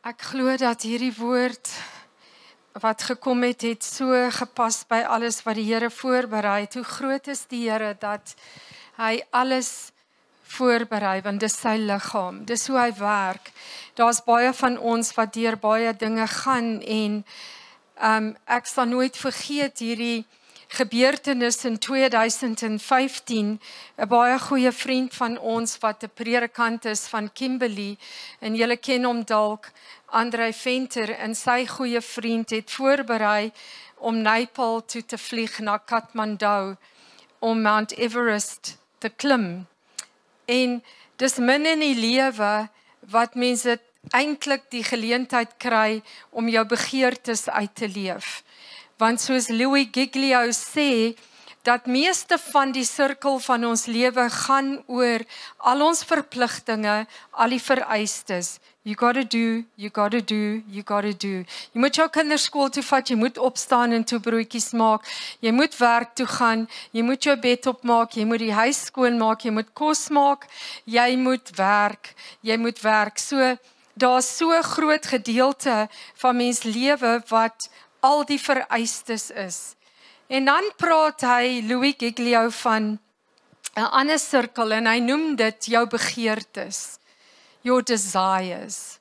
Ek glo dat hierdie woord wat gekom het, het so gepas by alles wat die Here voorberei. Hoe groot is die Here dat hy alles voorberei, want dis sy liggaam, dis hoe hy werk. Daar's baie van ons wat deur baie dinge gaan en ek sal nooit vergeet hierdie gebeurtenis in 2015, 'n baie goeie vriend van ons wat 'n predikant is van Kimberley, en julle ken hom dalk, André Venter, en sy goeie vriend het voorberei om Nepal toe te vlieg na Kathmandu om Mount Everest te klim. En dis min in die lewe wat mense eintlik die geleentheid kry om jou begeertes uit te leef. Want soos Louis Giglio sê, dat meeste van die sirkel van ons lewe gaan oor al ons verpligtinge, al die vereistes. You gotta do, you gotta do, you gotta do. Jy moet jou kinderskool toe vat, jy moet opstaan en toe broodjies maak, jy moet werk toe gaan, jy moet jou bed opmaak, jy moet die huis skoon maak, jy moet kos maak, jy moet werk, So daar's so 'n groot gedeelte van mens lewe wat al die vereistes is. En dan praat hy, Louis Giglio, van 'n ander sirkel, en hy noem dit jou begeertes, your desires.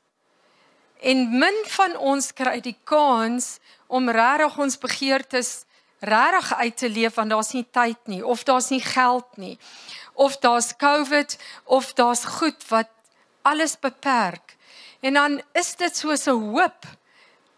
En min van ons kry die kans om regtig ons begeertes regtig uit te leef, want daar's nie tyd nie, of daar's nie geld nie, of daar's COVID, of daar's goed wat alles beperk. En dan is dit soos 'n hoop,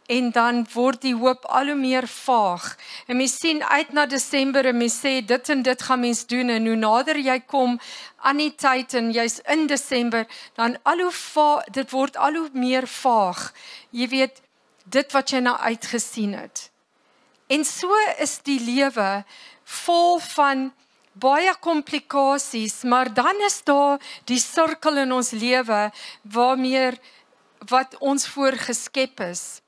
en dan word die hoop al hoe meer vaag. En mens sien uit na Desember en mens sê dit en dit gaan mens doen, en hoe nader jy kom aan die tyd en jy's in Desember, dan al hoe vaag, dit word al hoe meer vaag. Jy weet, dit wat jy nou uitgesien het. En so is die lewe vol van baie komplikasies, maar dan is daar die sirkel in ons lewe waarmee wat ons voor geskep is.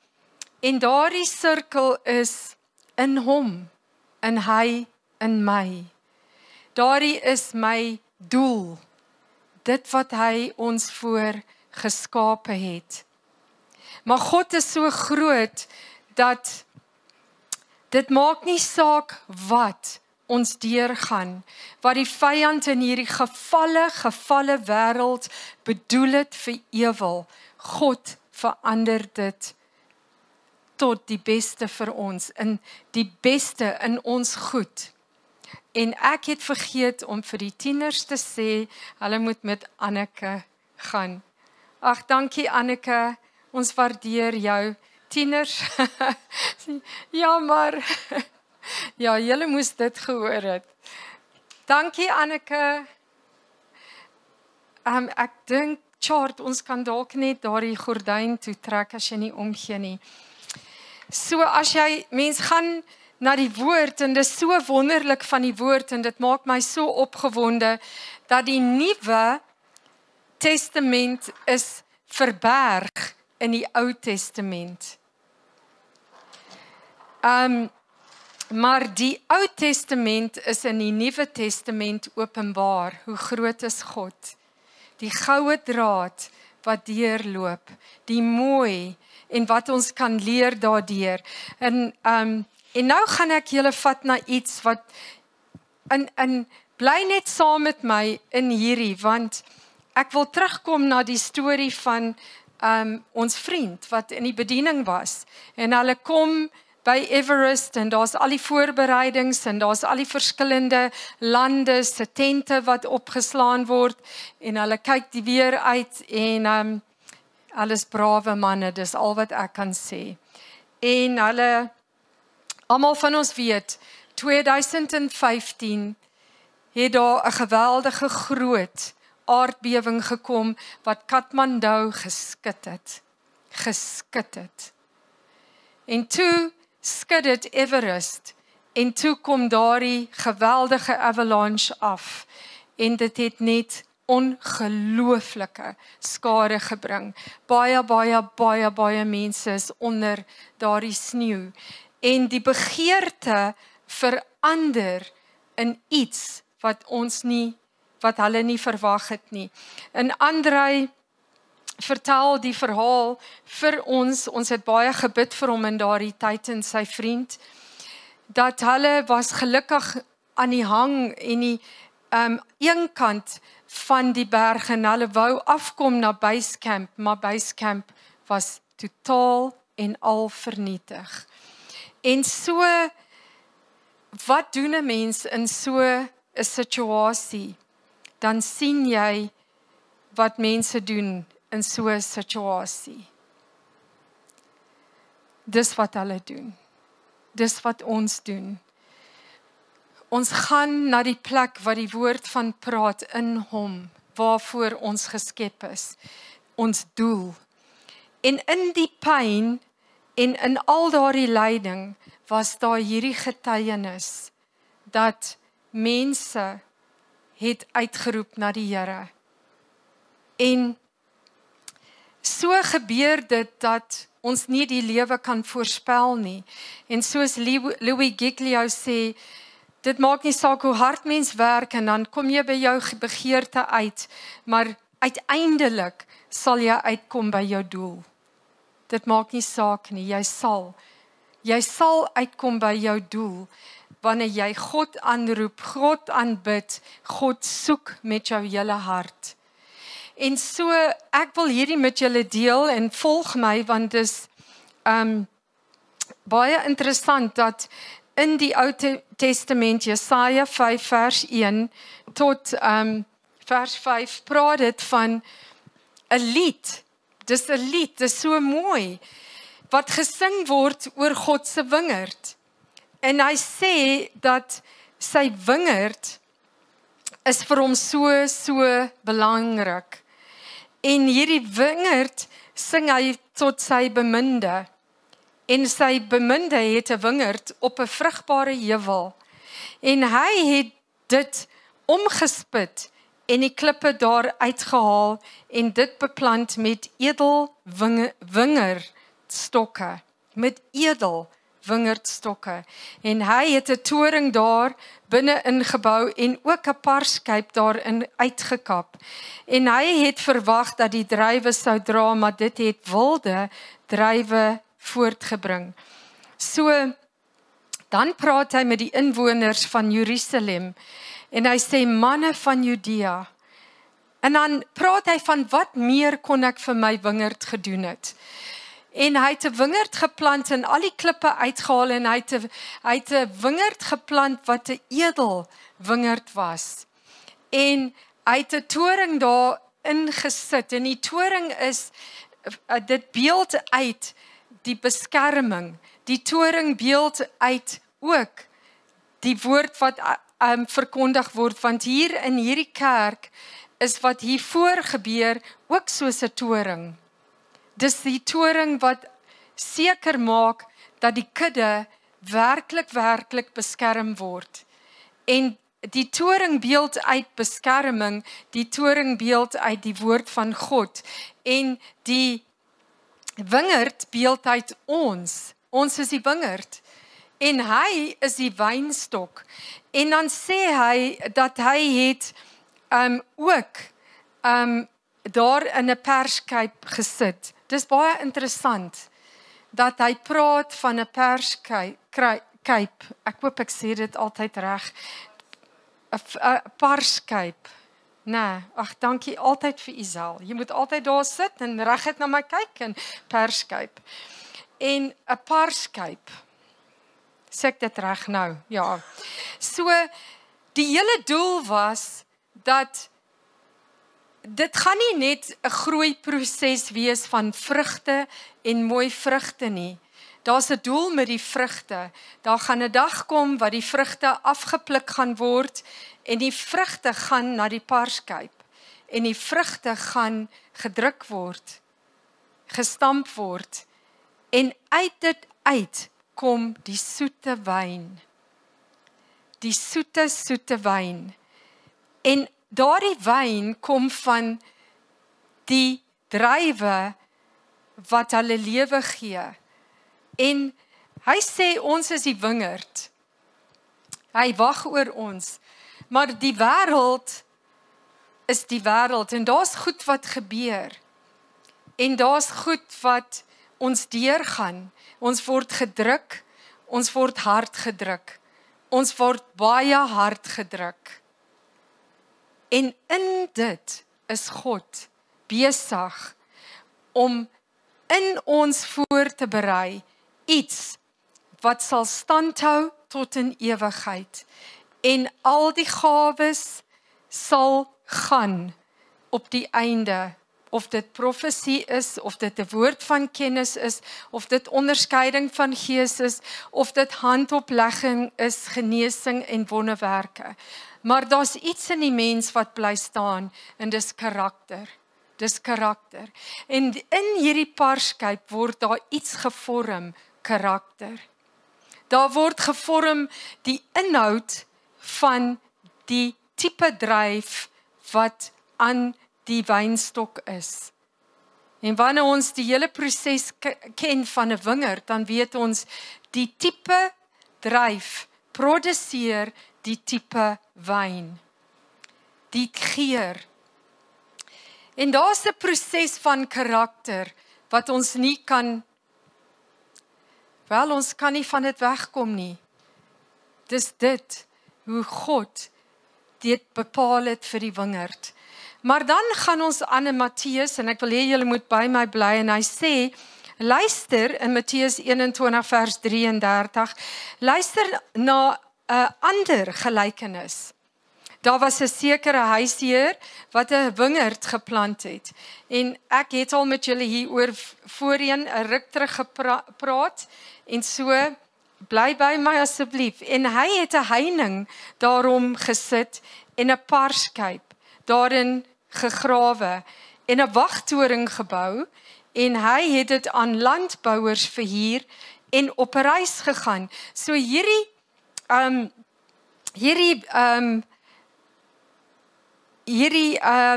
En daardie sirkel is in hom, in hy, in my. Daardie is my doel, dit wat hy ons voor geskape het. Maar God is so groot dat dit maak nie saak wat ons deurgaan, wat die vyand in hierdie gevalle wêreld bedoel het vir ewel. God verander dit tot die beste vir ons, in die beste in ons goed. En ek het vergeet om vir die tieners te sê, hulle moet met Anneke gaan. Ag, dankie Anneke, ons waardeer jou. Tieners, ja maar, ja, julle moes dit gehoor het. Dankie Anneke. Ek dink, Chart, ons kan dalk net daardie gordyn toe trek as jy nie omgee nie. So as jy, mens gaan na die woord, en dit is so wonderlik van die woord, en dit maak my so opgewonde, dat die Nuwe Testament is verberg in die Ou Testament. Maar die Ou Testament is in die Nuwe Testament openbaar. Hoe groot is God? Die goue draad wat deurloop, die mooi, en wat ons kan leer daardeur. En nou gaan ek julle vat na iets wat, en bly net saam met my in hierdie, want ek wil terugkom na die storie van ons vriend, wat in die bediening was. En hulle kom by Everest, en daar's al die voorbereidings, en daar's al die verskillende lande se tente wat opgeslaan word, en hulle kyk die weer uit, en alles brawe manne, dis al wat ek kan sê. En hulle, almal van ons weet, 2015 het daar 'n geweldige groot aardbewing gekom wat Kathmandu geskit het. En toe skud dit Everest, en toe kom daardie geweldige avalanche af, en dit het net ongelooflike skade gebring. Baie mense is onder daardie sneeu. En die begeerte verander in iets wat hulle nie verwag het nie. En André vertel die verhaal vir ons. Ons het baie gebid vir hom in daardie tyd en sy vriend. Dat hulle was gelukkig aan die hang en die een kant van die berg en hulle wou afkom na basecamp, maar basecamp was totaal en al vernietig. En so, wat doen 'n mens in so 'n situasie? Dan sien jy wat mense doen in so 'n situasie. Dis wat hulle doen. Dis wat ons doen. Ons gaan na die plek waar die woord van praat in hom, waarvoor ons geskep is, ons doel. En in die pyn en in al daardie lyding was daar hierdie getuienis dat mense het uitgeroep na die Here. En so gebeur dit dat ons nie die lewe kan voorspel nie. En soos Louis Giglio sê, dit maak nie saak hoe hard mens werk en dan kom jy by jou begeerte uit, maar uiteindelik sal jy uitkom by jou doel. Dit maak nie saak nie, jy sal uitkom by jou doel, wanneer jy God aanroep, God aanbid, God soek met jou hele hart. En so, ek wil hierdie met julle deel en volg my, want dis baie interessant dat in die Oude Testament, Jesaja 5 vers 1 tot vers 5, praat dit van 'n lied. Dis 'n lied, dis so mooi, wat gesing word oor God se wingerd. En hy sê dat sy wingerd is vir hom so belangrik. En hierdie wingerd sing hy tot sy beminde. En sy beminde het 'n wingerd op 'n vrugbare heuwel. En hy het dit omgespit en die klippe daar uitgehaal en dit beplant met edel wingerdstokke. Met edel wingerdstokke. En hy het 'n toring daar binne ingebou en ook 'n parskyp daarin uitgekap. En hy het verwag dat die druiwe sou dra, maar dit het wilde druiwe voortgebring. So, dan praat hy met die inwoners van Jerusalem en hy sê, manne van Judea. En dan praat hy van, wat meer kon ek vir my wingerd gedoen het? En hy het 'n wingerd geplant en al die klippe uitgehaal en hy het 'n wingerd geplant wat 'n edel wingerd was. En hy het 'n toring daar ingesit en die toring is, dit beeld uit, die beskerming, die toring beeld uit ook die woord wat verkondig word, want hier in hierdie kerk is wat hier voorgebeur ook soos 'n toring. Dis die toring wat seker maak dat die kudde werklik beskerm word. En die toring beeld uit beskerming, die toring beeld uit die woord van God en die wingerd beeld uit ons. Ons is die wingerd. En hy is die wynstok. En dan sê hy dat hy het ook daar in 'n perskyp gesit. Dis baie interessant dat hy praat van 'n perskyp. Ek hoop ek sê dit altyd reg. 'n Perskyp. Nee, ach, dankie altyd vir Isel. Jy moet altyd daar sit en reguit na my kyk en perskyp. En 'n perskyp. Sê ek dit reg nou? Ja. So, die hele doel was dat dit gaan nie net 'n groeiproses wees van vrugte en mooi vrugte nie. Daar's 'n doel met die vrugte. Daar gaan 'n dag kom wat die vrugte afgepluk gaan word en die vrugte gaan na die parskyp en die vrugte gaan gedruk word, gestamp word en uit dit uit kom die soete wyn. Die soete wyn. En daardie wyn kom van die druiwe wat hulle lewe gee. En hy sê ons is die wingerd. Hy wag oor ons. Maar die wêreld is die wêreld en daar's goed wat gebeur. En daar's goed wat ons deurgaan. Ons word gedruk, ons word hard gedruk. Ons word baie hard gedruk. En in dit is God besig om in ons voor te berei iets wat sal standhou tot in ewigheid. En al die gawes sal gaan op die einde. Of dit profesie is, of dit 'n woord van kennis is, of dit onderskeiding van gees is, of dit handoplegging is, genesing en wonderwerke. Maar daar's iets in die mens wat bly staan, en dis karakter. Dis karakter. En in hierdie parskyp word daar iets gevorm, karakter. Daar word gevorm die inhoud van die tipe dryf wat aan die wynstok is. En wanneer ons die hele proses ken van 'n wingerd, dan weet ons die tipe dryf produseer die tipe wyn. Die geur. En daar's 'n proses van karakter wat ons nie kan, wel, ons kan nie van dit wegkom nie. Dis dit hoe God dit bepaal het vir die wingerd. Maar dan gaan ons aan in Matteus, en ek wil hê julle moet by my bly, en hy sê, luister in Matteus 21 vers 33, luister na 'n ander gelykenis. Daar was 'n sekere huisheer wat 'n wingerd geplant het. En ek het al met julle hier oor voorheen 'n ruk terug gepraat, en so bly by my asseblief. En hy het 'n heining daarom gesit en 'n parskyp daarin gegrawe en 'n wagtoring gebou, en hy het dit aan landbouers verhuur en op reis gegaan. So hierdie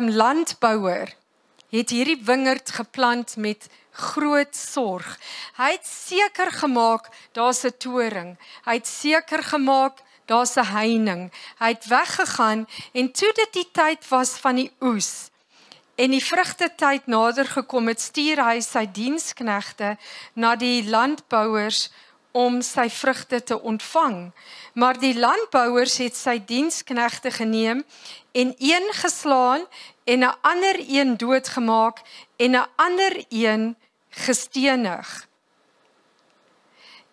landbouer het hierdie wingerd geplant met groot sorg. Hy het seker gemaak daar's 'n toring. Hy het seker gemaak daar's 'n heining. Hy het weggegaan, en toe dit die tyd was van die oes en die vrugtetyd nader gekom het, stuur hy sy diensknegte na die landbouers om sy vrugte te ontvang. Maar die landbouers het sy diensknegte geneem en een geslaan en 'n ander een doodgemaak en 'n ander een gestenig.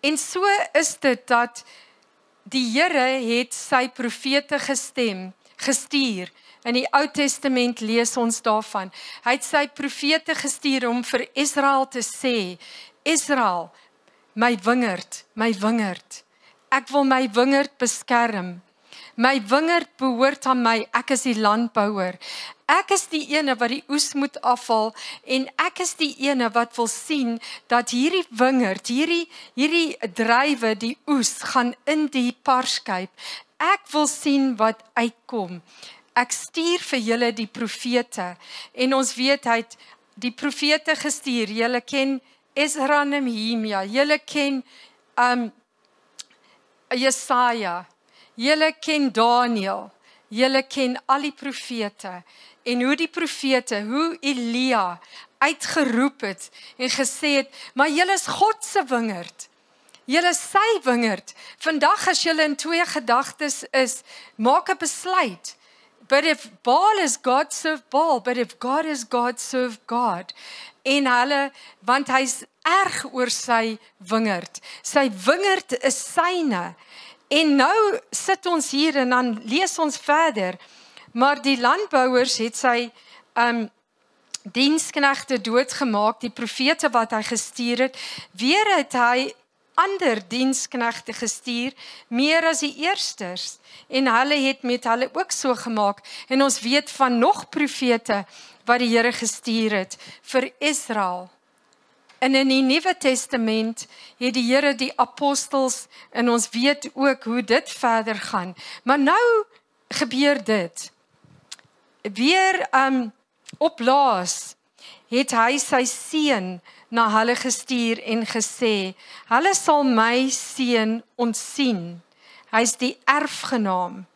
En so is dit dat die Here het sy profete gestuur. In die Ou Testament lees ons daarvan. Hy het sy profete gestuur om vir Israel te sê, Israel, my wingerd, my wingerd. Ek wil my wingerd beskerm. My wingerd behoort aan my, ek is die landbouer. Ek is die ene wat die oes moet afhaal, en ek is die ene wat wil sien dat hierdie wingerd, hierdie drywe, die oes, gaan in die parskyp. Ek wil sien wat uitkom. Ek stuur vir julle die profete, en ons weet hy het die profete gestuur. Julle ken Ezra en Nehemia, julle ken Jesaja, julle ken Daniel, julle ken al die profete. En hoe die profete, hoe Elia uitgeroep het en gesê het, maar julle is God se wingerd. Julle is sy wingerd. Vandag as julle in twee gedagtes is, maak 'n besluit. But if Baal is God, serve Baal. But if God is God, serve God. En hulle, want hy's erg oor sy wingerd. Sy wingerd is syne. En nou sit ons hier en dan lees ons verder. Maar die landbouers het sy diensknegte doodgemaak, die profete wat hy gestuur het. Weer het hy ander diensknegte gestuur, meer as die eersters. En hulle het met hulle ook so gemaak. En ons weet van nog profete wat die Here gestuur het vir Israel. En in die Nuwe Testament het die Here die apostels, en ons weet ook hoe dit verder gaan. Maar nou gebeur dit. Weer oplaas het hy sy seun na hulle gestuur en gesê, hulle sal my seun ontsien. Hy is die erfgenaam.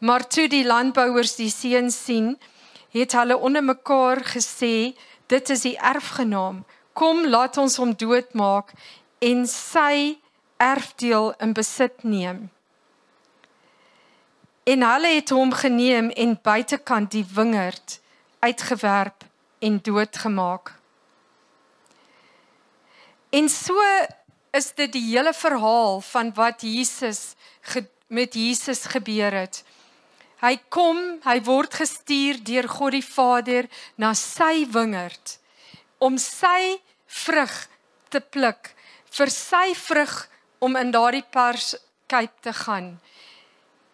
Maar toe die landbouers die seun sien, het hulle onder mekaar gesê, Dit is die erfgenaam. Kom, laat ons hom doodmaak en sy erfdeel in besit neem. En hulle het hom geneem en buitekant die wingerd uitgewerp en doodgemaak. En so is dit die hele verhaal van wat met Jesus gebeur het. Hy kom, hy word gestuur deur God die Vader na sy wingerd, om sy vrug te pluk, vir sy vrug om in daardie perskyp te gaan.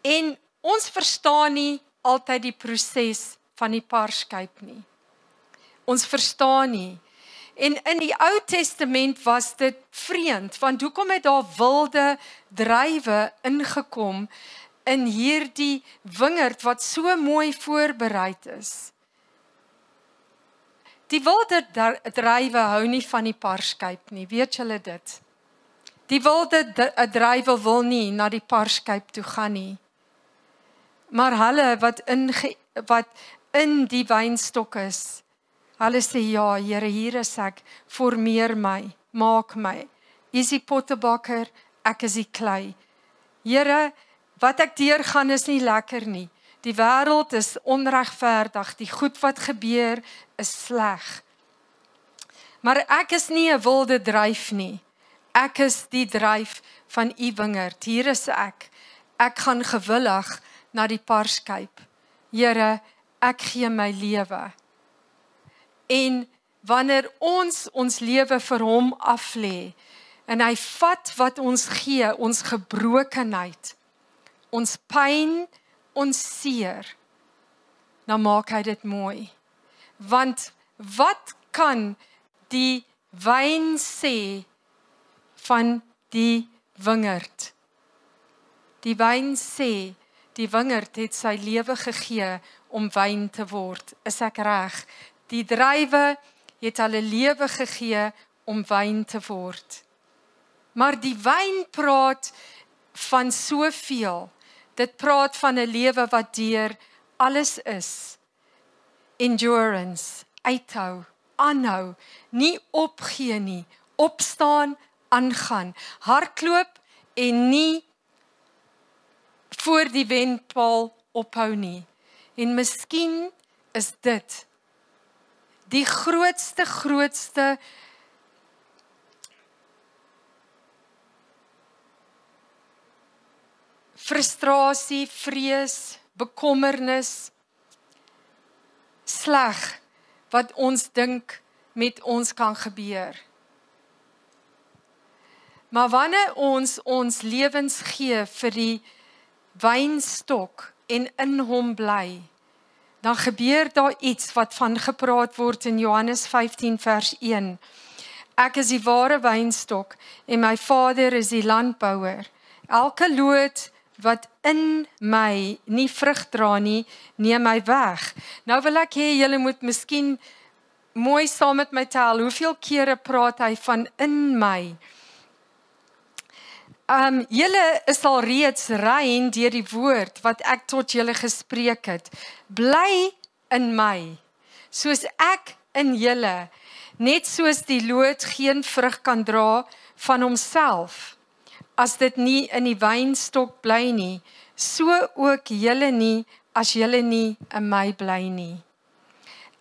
En ons verstaan nie altyd die proses van die perskyp nie. Ons verstaan nie. En in die Ou Testament was dit vreemd, want hoekom het daar wilde druiwe ingekom in hierdie wingerd wat so mooi voorbereid is? Die wilde druiwe hou nie van die perskyp nie, weet julle dit? Die wilde druiwe wil nie na die perskyp toe gaan nie. Maar hulle wat in die wynstok is, hulle sê, ja, Here, hier is ek, formeer my, maak my. Jy is die pottebakker, ek is die klei. Here, wat ek deurgaan is nie lekker nie. Die wêreld is onregverdig, die goed wat gebeur is sleg. Maar ek is nie 'n wilde druif nie. Ek is die druif van u wingerd. Hier is ek. Ek gaan gewillig na die perskyp. Here, ek gee my lewe. En wanneer ons lewe vir hom aflê, en hy vat wat ons gee, ons gebrokenheid, ons pyn, ons seer, dan maak hy dit mooi. Want wat kan die wyn sê van die wingerd? Die wyn sê, die wingerd het sy lewe gegee om wyn te word. Is ek reg? Die druiwe het hulle lewe gegee om wyn te word. Maar die wyn praat van soveel. Dit praat van 'n lewe wat deur alles is. Endurance, uithou, aanhou, nie opgee nie, opstaan, aangaan, hardloop en nie voor die wenpaal ophou nie. En miskien is dit die grootste frustrasie, vrees, bekommernis, sleg wat ons dink met ons kan gebeur. Maar wanneer ons ons lewens gee vir die wynstok en in hom bly, dan gebeur daar iets wat van gepraat word in Johannes 15 vers 1. Ek is die ware wynstok en my Vader is die landbouer. Elke loot wat in my nie vrug dra nie, neem my weg. Nou wil ek hê julle moet miskien mooi saam met my tel. Hoeveel kere praat hy van in my? Julle is al reeds rein deur die woord wat ek tot julle gespreek het. Bly in my, soos ek in julle, net soos die loot geen vrug kan dra van homself, as dit nie in die wynstok bly nie, so ook julle nie, as julle nie in my bly nie.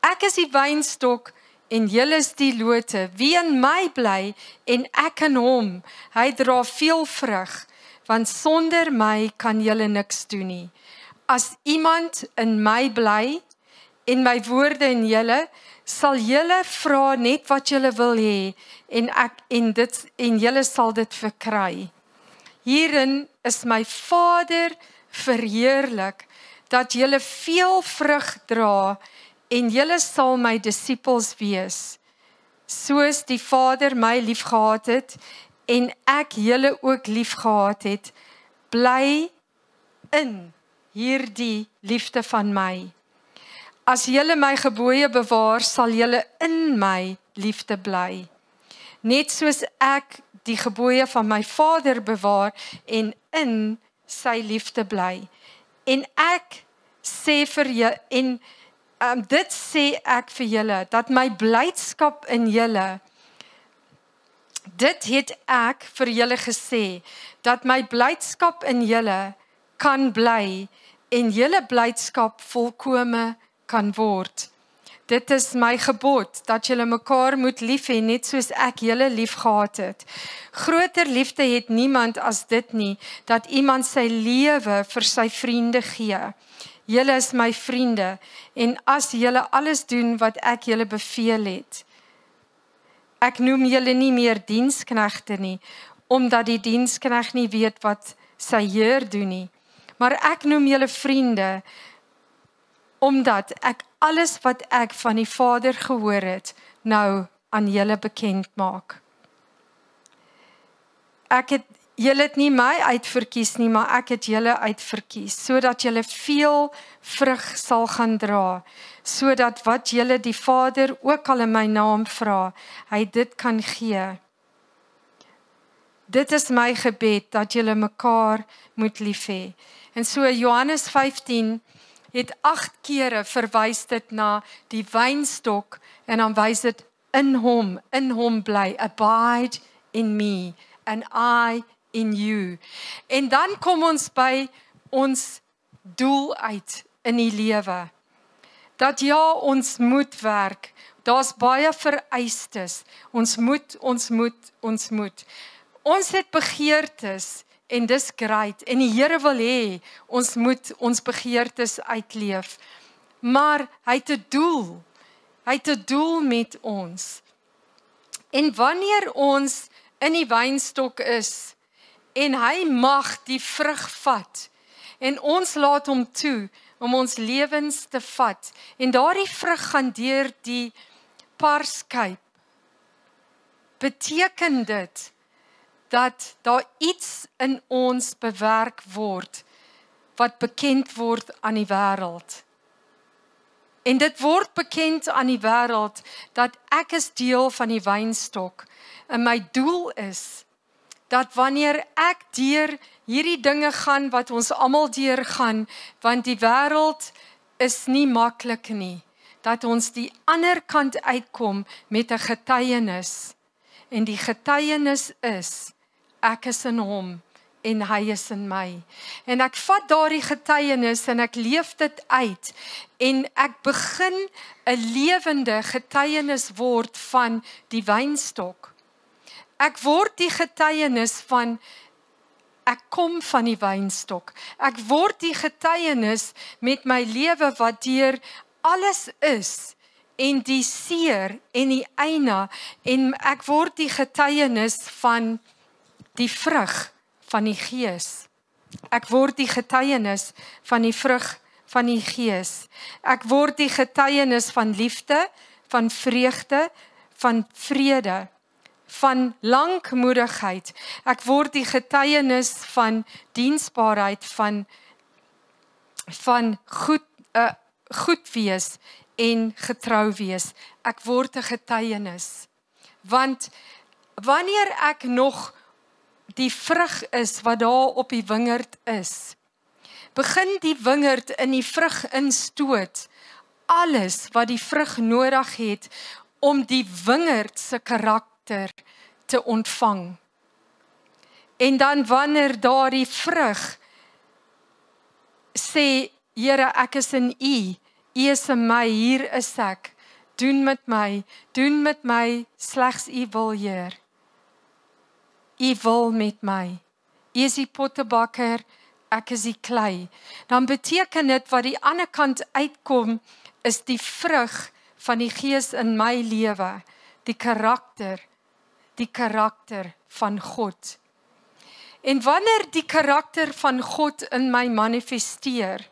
Ek is die wynstok, en julle is die lote, wie in my bly en ek in hom, hy dra veel vrug, want sonder my kan julle niks doen nie. As iemand in my bly en my woorde in julle, sal julle vra net wat julle wil hê en julle sal dit verkry. Hierin is my Vader verheerlik, dat julle veel vrug dra en julle sal my disippels wees, soos die Vader my liefgehad het, en ek julle ook liefgehad het, bly in hierdie liefde van my. As julle my gebooie bewaar, sal julle in my liefde bly. Net soos ek die gebooie van my Vader bewaar, en in sy liefde bly. En ek sê vir julle, dit sê ek vir julle, dat my blydskap in julle, dit het ek vir julle gesê, dat my blydskap in julle kan bly en julle blydskap volkome kan word. Dit is my gebod, dat julle mekaar moet lief hê, net soos ek julle lief gehad het. Groter liefde het niemand as dit nie, dat iemand sy lewe vir sy vriende gee. Julle is my vriende, en as julle alles doen wat ek julle beveel het. Ek noem julle nie meer diensknegte nie, omdat die diensknegt nie weet wat sy heer doen nie. Maar ek noem julle vriende, omdat ek alles wat ek van die Vader gehoor het, nou aan julle bekend maak. Julle het nie my uitverkies nie, maar ek het julle uitverkies, sodat julle veel vrug sal gaan dra, sodat wat julle die Vader ook al in my naam vra, hy dit kan gee. Dit is my gebed, dat julle mekaar moet lief hê. En so Johannes 15 het 8 kere verwys dit na die wynstok, en dan wys dit in hom bly, abide in me, and I in you. En dan kom ons by ons doel uit in die lewe. Dat ja, ons moet werk, daar's baie vereistes, ons moet. Ons het begeertes, en dis great, en die Here wil hê, ons moet ons begeertes uitleef, maar hy het 'n doel met ons. En wanneer ons in die wynstok is, en hy mag die vrug vat, en ons laat hom toe, om ons lewens te vat, en daardie vrug gaan deur die parskyp, beteken dit, dat daar iets in ons bewerk word, wat bekend word aan die wêreld. En dit word bekend aan die wêreld, dat ek is deel van die wynstok, en my doel is, dat wanneer ek deur hierdie dinge gaan, wat ons almal deur gaan, want die wêreld is nie maklik nie, dat ons die ander kant uitkom met 'n getuienis. En die getuienis is, ek is in hom, en hy is in my. En ek vat daardie getuienis, en ek leef dit uit, en ek begin 'n lewende getuienis word van die wynstok. Ek word die getuienis van, ek kom van die wynstok. Ek word die getuienis met my lewe wat deur alles is, en die seer, en die eina, en ek word die getuienis van die vrug van die Gees. Ek word die getuienis van die vrug van die Gees. Ek word die getuienis van liefde, van vreugde, van vrede, van lankmoedigheid. Ek word die getuienis van diensbaarheid, van goed wees en getrou wees. Ek word 'n getuienis. Want wanneer ek nog die vrug is wat daar op die wingerd is, begin die wingerd in die vrug instoot, alles wat die vrug nodig het, om die wingerd se karakter te ontvang. En dan wanneer daar die vrug sê, Here, ek is in U, U is in my, hier is ek, doen met my, slegs U wil, Heer. U wil met my. U is die pottebakker, ek is die klei. Dan beteken dit, wat die ander kant uitkom, is die vrug van die Gees in my lewe, die karakter van God. En wanneer die karakter van God in my manifesteer,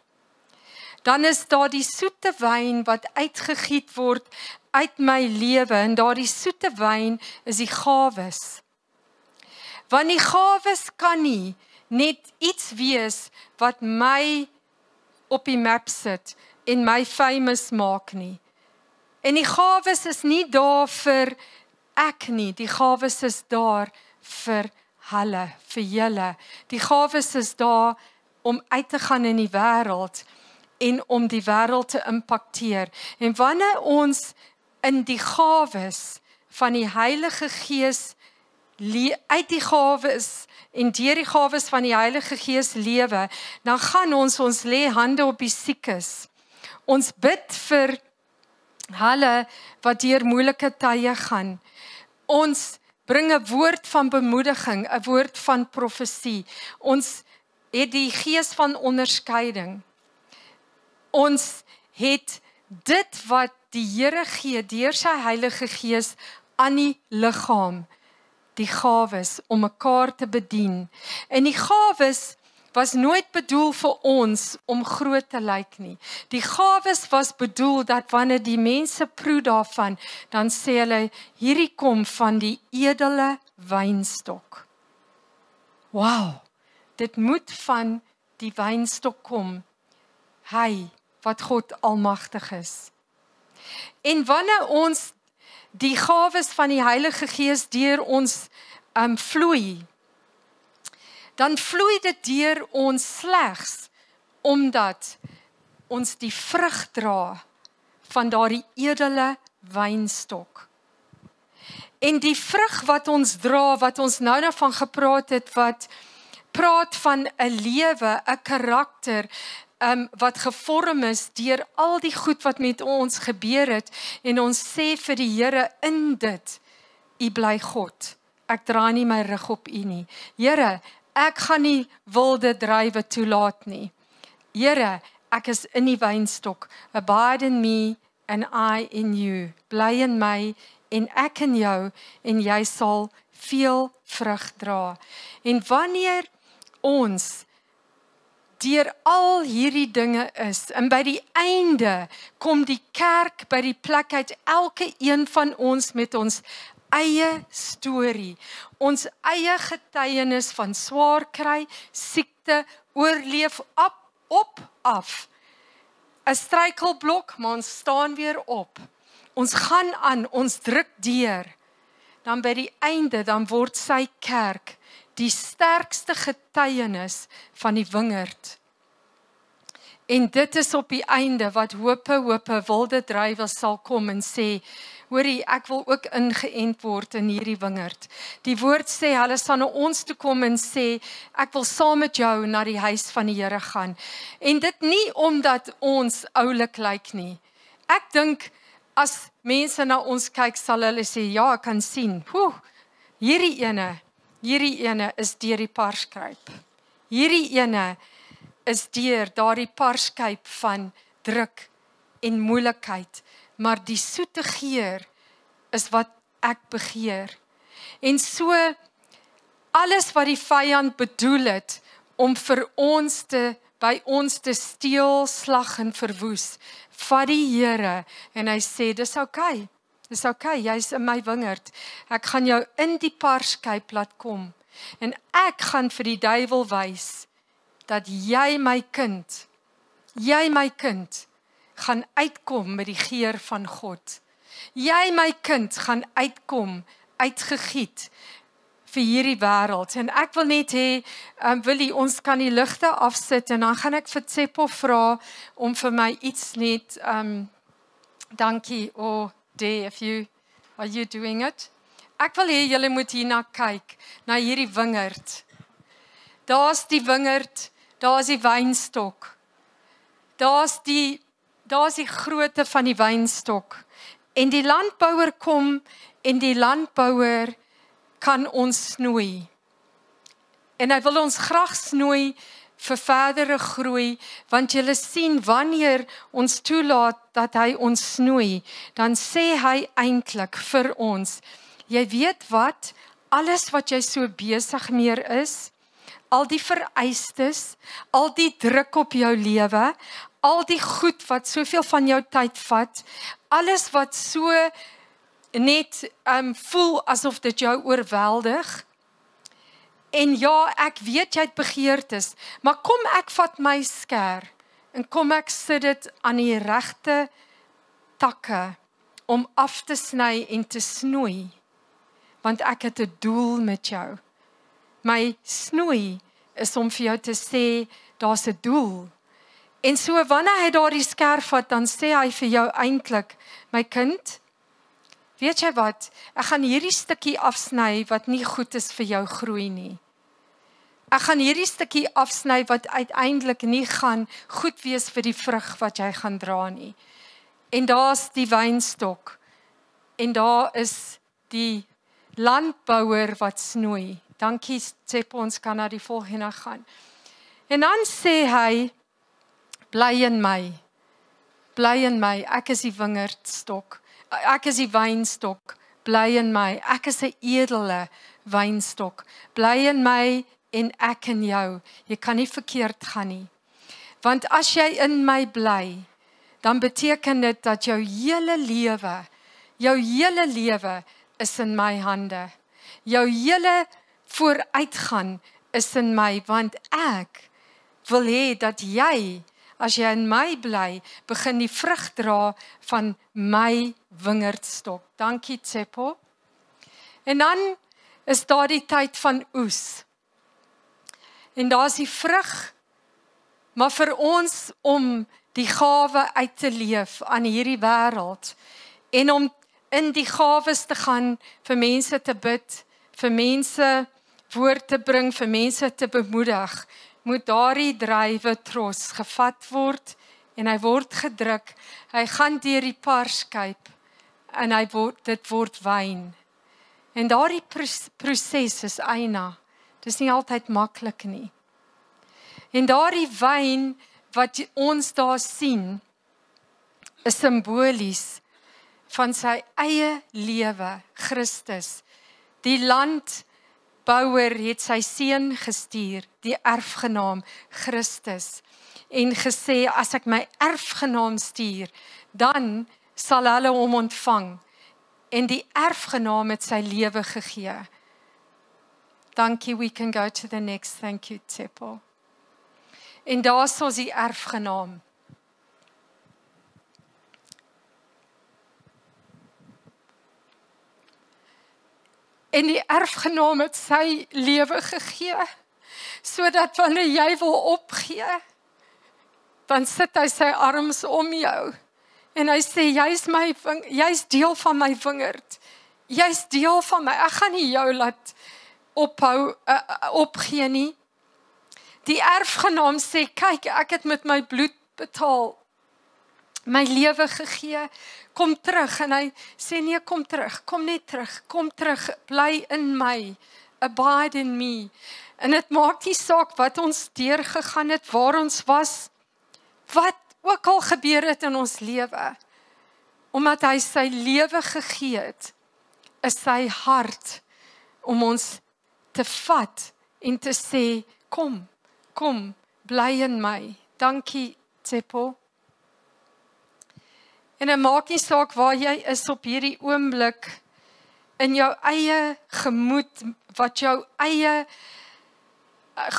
dan is daar die soete wyn wat uitgegiet word uit my lewe, en daar die soete wyn is die gawes. Want die gawes kan nie net iets wees wat my op die map sit en my famous maak nie. En die gawes is nie daar vir ek nie, die gawes is daar vir hulle, vir julle. Die gawes is daar om uit te gaan in die wêreld, en om die wêreld te impakteer. En wanneer ons in die gawes van die Heilige Gees uit die gawes en deur die gawes van die Heilige Gees lewe, dan gaan ons lê hande op die siekes. Ons bid vir hulle wat deur moeilike tye gaan. Ons bring 'n woord van bemoediging, 'n woord van profesie. Ons het die gees van onderskeiding. Ons het dit wat die Here gee deur sy Heilige Gees aan die liggaam, die gawes om mekaar te bedien. En die gawes was nooit bedoel vir ons om groot te lyk nie. Die gawes was bedoel dat wanneer die mense proe daarvan, dan sê hulle, hierdie kom van die edele wynstok. Wow, dit moet van die wynstok kom. Hy, wat God almagtig is. En wanneer ons die gawes van die Heilige Gees deur ons vloei, dan vloei dit deur ons slegs omdat ons die vrug dra van daardie edele wynstok. En die vrug wat ons dra, wat ons nou daarvan gepraat het, wat praat van 'n lewe, 'n karakter, wat gevorm is deur al die goed wat met ons gebeur het, en ons sê vir die Here in dit, U bly God, ek draai nie my rug op U nie. Here, ek gaan nie wilde drywe toelaat nie. Here, ek is in die wynstok. Abide in me and I in you. Bly in my en ek in jou en jy sal veel vrug dra. En wanneer ons deur al hierdie dinge is, en by die einde kom die kerk by die plek uit, elke een van ons met ons eie storie, ons eie getuienis van swaar kry, siekte, oorleef, op, af. 'n Struikelblok, maar ons staan weer op. Ons gaan aan, ons druk deur. Dan by die einde, dan word sy kerk die sterkste getuienis van die wingerd. En dit is op die einde wat hope, wilde drywe sal kom en sê, hoorie, ek wil ook ingeënt word in hierdie wingerd. Die woord sê, hulle sal na ons toe kom en sê, ek wil saam met jou na die huis van die Here gaan. En dit nie omdat ons oulik lyk nie. Ek dink, as mense na ons kyk, sal hulle sê, ja, ek kan sien. Hierdie ene is deur die parskruip. Hierdie ene is deur daardie parskruip van druk en moeilikheid. Maar die soete geur is wat ek begeer. En so, alles wat die vyand bedoel het, om vir ons by ons te steel, slag en verwoes, vat die Here, en hy sê, dis ok, jy's in my wingerd, ek gaan jou in die parskyp laat kom, en ek gaan vir die duiwel wys, dat jy my kind, gaan uitkom met die geur van God. Jy, my kind, gaan uitkom, uitgegiet vir hierdie wêreld. En ek wil net hê, Willie, ons kan die ligte afsit, en dan gaan ek vir Tsepo vra, om vir my iets net, dankie, Dee, if you, are you doing it? Ek wil hê, julle moet hierna kyk, na hierdie wingerd. Daar's die wingerd, daar's die wynstok, daar's die grootte van die wynstok. En die landbouer kom, en die landbouer kan ons snoei. En hy wil ons graag snoei vir verdere groei, want julle sien wanneer ons toelaat dat hy ons snoei, dan sê hy eintlik vir ons, jy weet wat, alles wat jy so besig meer is, al die vereistes, al die druk op jou lewe, al die goed wat soveel van jou tyd vat, alles wat so net voel asof dit jou oorweldig. En ja, ek weet jy het begeertes, maar kom ek vat my skêr en kom ek sit dit aan die regte takke om af te sny en te snoei, want ek het 'n doel met jou. My snoei is om vir jou te sê, daar's 'n doel. En so wanneer hy daardie skerf vat, dan sê hy vir jou eintlik, my kind, weet jy wat, ek gaan hierdie stukkie afsny wat nie goed is vir jou groei nie. Ek gaan hierdie stukkie afsny wat uiteindelik nie gaan goed wees vir die vrug wat jy gaan dra nie. En daar is die wynstok. En daar is die landbouer wat snoei. Dankie, Tsepo, ons kan na die volgende gaan. En dan sê hy, bly in my. Bly in my. Ek is die wingerdstok. Ek is die wynstok. Bly in my. Ek is 'n edele wynstok. Bly in my en ek in jou. Jy kan nie verkeerd gaan nie. Want as jy in my bly, dan beteken dit dat jou hele lewe is in my hande. Jou hele vooruitgaan is in my, want ek wil hê dat jy, as jy in my bly, begin die vrug dra van my wingerdstok. Dankie, Tsepo. En dan is daar die tyd van oes. En daar is die vrug, maar vir ons om die gawe uit te leef aan hierdie wêreld en om in die gawes te gaan, vir mense te bid, vir mense woord te bring, vir mense te bemoedig, moet daardie drywe tros gevat word en hy word gedruk. Hy gaan deur die paarskyp en dit word wyn. En daardie proses is eina. Dit is nie altyd maklik nie. En daardie wyn wat ons daar sien, is symbolies van sy eie lewe, Christus. Die landbouer het sy seun gestuur, die erfgenaam Christus, en gesê, as ek my erfgenaam stuur, dan sal hulle hom ontvang. En die erfgenaam het sy lewe gegee. Dankie, we can go to the next. Thank you, Tsepo. En daar is ons die erfgenaam. En die erfgenaam het sy lewe gegee, sodat wanneer jy wil opgee, dan sit hy sy arms om jou. En hy sê, jy is deel van my wingerd. Jy is deel van my. Ek gaan nie jou laat opgee nie. Die erfgenaam sê, kyk, ek het met my bloed betaal, my lewe gegee, kom terug. En hy sê, nee, kom terug, kom net terug, kom terug, bly in my, abide in me. En het maak nie saak wat ons deurgegaan het, waar ons was, wat ook al gebeur het in ons lewe. Omdat hy sy lewe gegee het, is sy hart om ons te vat en te sê, kom, kom, bly in my. Dankie, Tsepo. En het maak nie saak waar jy is op hierdie oomblik, in jou eie gemoed, wat jou eie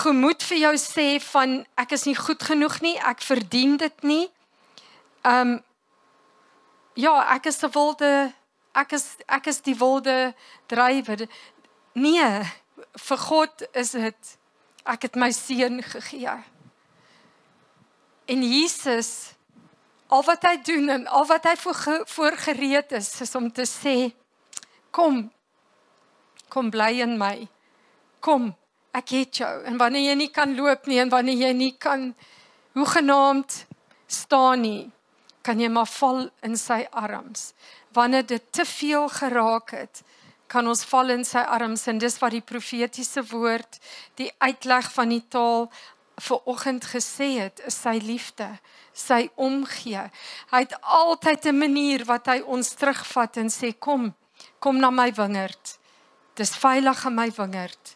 gemoed vir jou sê van, ek is nie goed genoeg nie, ek verdien dit nie. Ja, ek is die wilde drywer. Nee, vir God is het, ek het my seun gegee. En Jesus, al wat hy doen en al wat hy voorgereed is, is om te sê, kom, kom bly in my, kom, ek het jou. En wanneer jy nie kan loop nie, en wanneer jy nie kan, hoegenaamd staan nie, kan jy maar val in sy arms. Wanneer dit te veel geraak het, kan ons val in sy arms, en dis wat die profetiese woord, die uitleg van die taal, vanoggend gesê het, is sy liefde, sy omgee. Hy het altyd 'n manier wat hy ons terugvat en sê, kom, kom na my wingerd. Dis veilig in my wingerd.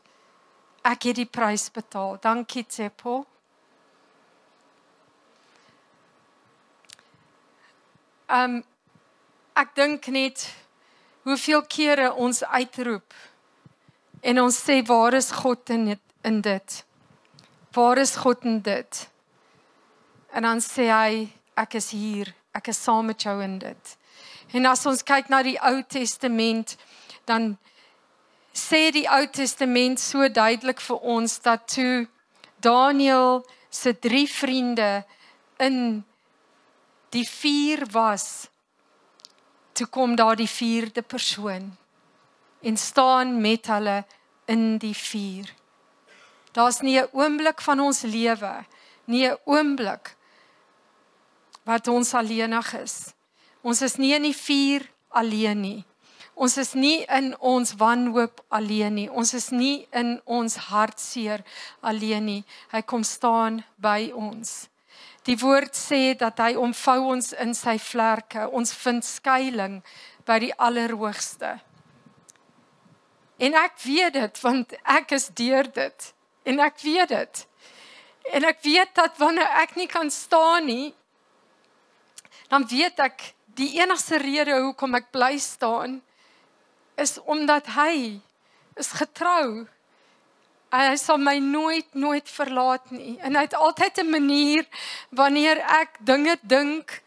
Ek het die prys betaal. Dankie, Tsepo. Ek dink net, hoeveel kere ons uitroep en ons sê, waar is God in dit? Waar is God in dit? En dan sê hy, ek is hier, ek is saam met jou in dit. En as ons kyk na die Ou Testament, dan sê die Ou Testament so duidelik vir ons, dat toe Daniël se 3 vriende in die vier was, toe kom daar die vierde persoon en staan met hulle in die vier. Daar's nie 'n oomblik van ons lewe, nie 'n oomblik wat ons alleenig is. Ons is nie in die vier alleen nie. Ons is nie in ons wanhoop alleen nie. Ons is nie in ons hartseer alleen nie. Hy kom staan by ons. Die woord sê dat hy omvou ons in sy vlerke. Ons vind skuiling by die Allerhoogste. En ek weet dit, want ek is deur dit. En ek weet dit. En ek weet dat wanneer ek nie kan staan nie, dan weet ek die enigste rede hoekom ek bly staan, is omdat hy is getrou. En hy sal my nooit, nooit verlaat nie. En hy het altyd 'n manier, wanneer ek dinge dink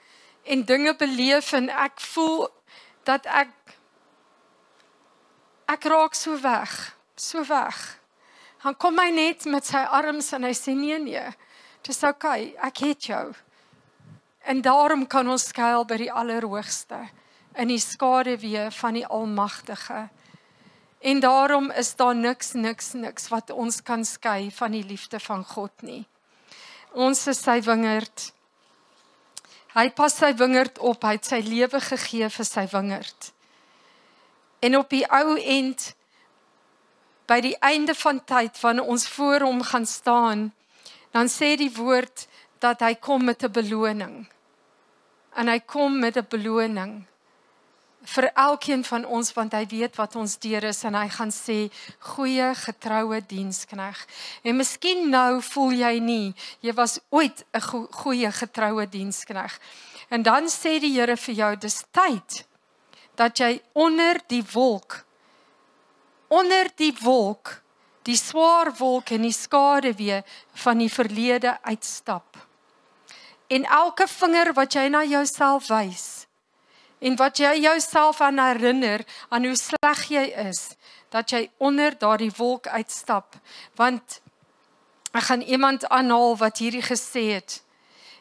en dinge beleef en ek voel dat ek raak so weg, so weg. Dan kom hy net met sy arms en hy sê, nee, nee, dis okay, ek het jou. En daarom kan ons skuil by die Allerhoogste, in die skaduwee van die Almagtige. En daarom is daar niks, niks, niks wat ons kan skei van die liefde van God nie. Ons is sy wingerd. Hy pas sy wingerd op, hy het sy lewe gegee vir sy wingerd. En op die ou end, by die einde van tyd, wanneer ons voor hom gaan staan, dan sê die woord dat hy kom met 'n beloning. En hy kom met 'n beloning vir elkeen van ons, want hy weet wat ons deur is, en hy gaan sê, goeie getroue dienskneg. En miskien nou voel jy nie, jy was ooit 'n goeie getroue dienskneg. En dan sê die Here vir jou, dis tyd, dat jy onder die wolk, die swaar wolk en die skaduwee van die verlede uitstap. En elke vinger wat jy na jouself wys, en wat jy jouself aan herinner, aan hoe sleg jy is, dat jy onder daardie wolk uitstap. Want ek gaan iemand aanhaal wat hierdie gesê het.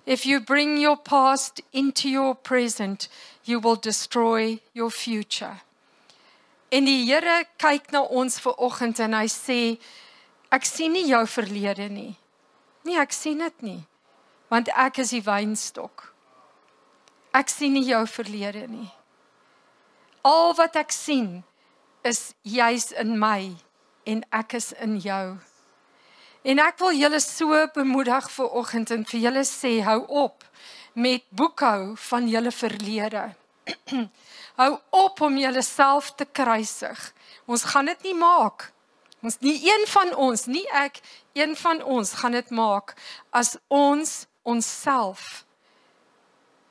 If you bring your past into your present, you will destroy your future. En die Here kyk na ons vanoggend en hy sê, ek sien nie jou verlede nie. Nee, ek sien dit nie. Want ek is die wynstok. Ek sien nie jou verlede nie. Al wat ek sien, is jy's in my en ek is in jou. En ek wil julle so bemoedig vanoggend en vir julle sê, hou op met boekhou van julle verlede. Hou op om julleself te kruisig. Ons gaan dit nie maak. Ons, nie een van ons, nie ek, een van ons gaan dit maak as ons onsself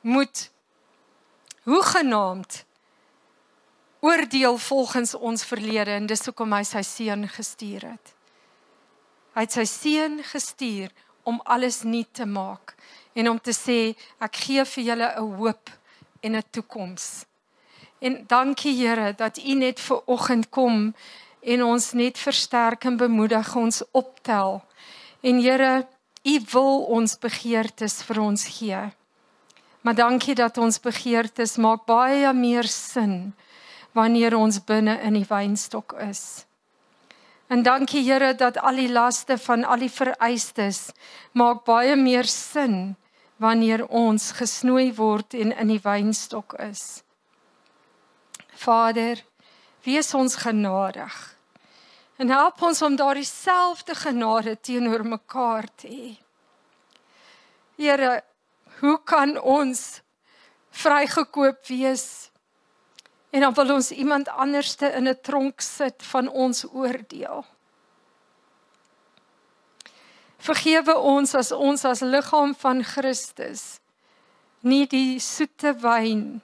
moet hoegenaamd oordeel volgens ons verlede, en dis hoekom hy sy seun gestuur het. Hy het sy seun gestuur om alles nuut te maak en om te sê, ek gee vir julle 'n hoop en 'n toekoms. En dankie Here dat u net vanoggend kom en ons net versterk en bemoedig, ons optel. En Here, u wil ons begeertes vir ons gee. Maar dankie dat ons begeertes maak baie meer sin wanneer ons binne in die wynstok is. En dankie Here dat al die laste van al die vereistes maak baie meer sin wanneer ons gesnoei word en in die wynstok is. Vader, wees ons genadig en help ons om daardie selfde genade teenoor mekaar te hê. Here, hoe kan ons vrygekoop wees? En dan wil ons iemand anderste in 'n tronk sit van ons oordeel. Vergewe ons as liggaam van Christus nie die soete wyn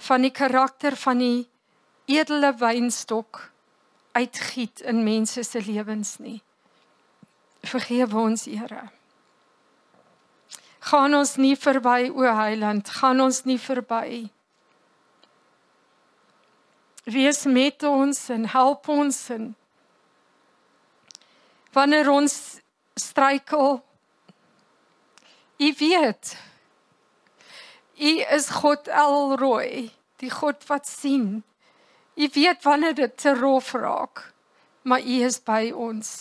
van die karakter van die edele wynstok uitgiet in mense se lewens nie. Vergewe ons, Here. Gaan ons nie verby, o Heiland, gaan ons nie verby. Wees met ons en help ons. En wanneer ons struikel, U weet, U is God Elroy, die God wat sien. U weet wanneer dit te rof raak, maar U is by ons.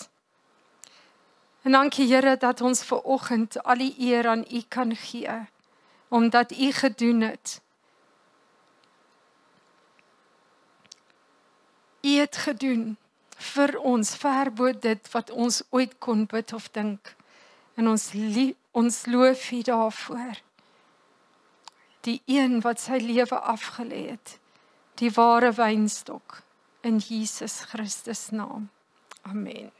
En dankie Here dat ons vir oggend al die eer aan U kan gee, omdat U gedoen het. U het gedoen vir ons, ver bo dit wat ons ooit kon bid of dink. En ons loof U daarvoor. Die een wat sy lewe afgelê het, die ware wynstok, in Jesus Christus naam. Amen.